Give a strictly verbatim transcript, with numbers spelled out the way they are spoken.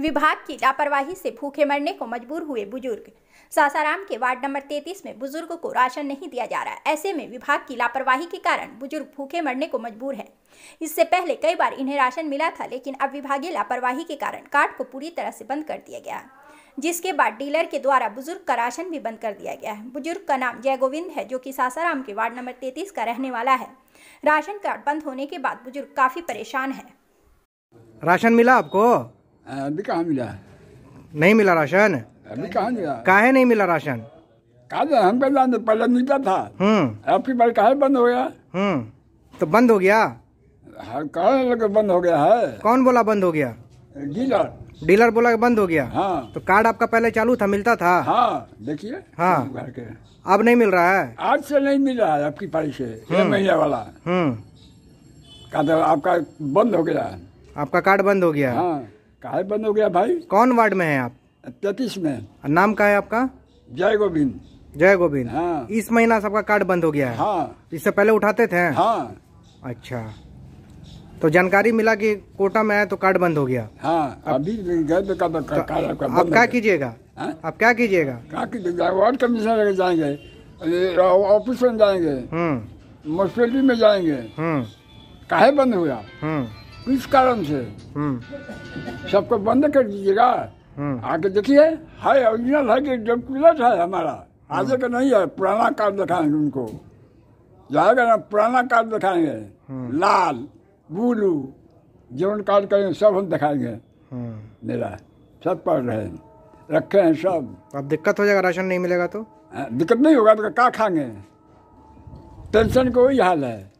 विभाग की लापरवाही से भूखे मरने को मजबूर हुए बुजुर्ग। सासाराम के वार्ड नंबर तैंतीस में बुजुर्गों को राशन नहीं दिया जा रहा है। ऐसे में विभाग की लापरवाही के कारण बुजुर्ग भूखे मरने को मजबूर है। इससे पहले कई बार इन्हें राशन मिला था, लेकिन अब विभागीय लापरवाही के कारण कार्ड को पूरी तरह से बंद कर दिया गया, जिसके बाद डीलर के द्वारा बुजुर्ग का राशन भी बंद कर दिया गया है। बुजुर्ग का नाम जयगोविंद है, जो कि सासाराम के वार्ड नंबर तैंतीस का रहने वाला है। राशन कार्ड बंद होने के बाद बुजुर्ग काफी परेशान है। राशन मिला आपको? अभी कहाँ मिला? नहीं मिला राशन? अभी कहाँ मिला? काहे नहीं मिला राशन? कहा हम पहले मिलता था, आपकी बार काहे बंद हो गया? हम्म तो बंद हो गया? कहा बंद हो गया है? कौन बोला बंद हो गया? डीलर डीलर बोला बंद हो गया। हाँ। तो कार्ड आपका पहले चालू था, मिलता था? हाँ देखिए। हाँ अब नहीं मिल रहा है? आज से नहीं मिल रहा है आपकी पारी से, ये महीने वाला। हम्म आपका बंद हो गया? आपका कार्ड बंद हो गया? हाँ। कहा बंद हो गया भाई? कौन वार्ड में है आप? तैतीस में। नाम का है आपका? जयगोविंद। जयगोविंद। हाँ। इस महीना से आपका कार्ड बंद हो गया है? हाँ। इससे पहले उठाते थे? हाँ। अच्छा, तो जानकारी मिला कि कोटा में है तो कार्ड बंद हो गया? हाँ, अभी गए तो कार्ड कार्ड आप क्या कीजिएगा? आप क्या कीजिएगा? वार्ड कमिश्नर जाएंगे, ऑफिस में जाएंगे, म्यूनिसिपैलिटी में जाएंगे। काहे बंद हुआ? किस कारण से? सबको बंद कर दीजिएगा। आके देखिए है ओरिजिनल है कि डुप्लीकेट है हमारा, आगे का नहीं है। पुराना कार्ड दिखाएंगे उनको, जाएगा ना पुराना कार्ड दिखाएंगे, लाल बोलू जीवन कार्ड करेंगे, सब हम दिखाएंगे। मेरा सब पढ़ रहे हैं, रखे हैं सब। अब दिक्कत हो जाएगा, राशन नहीं मिलेगा तो? दिक्कत नहीं होगा तो क्या खाएंगे? टेंशन का वही हाल है।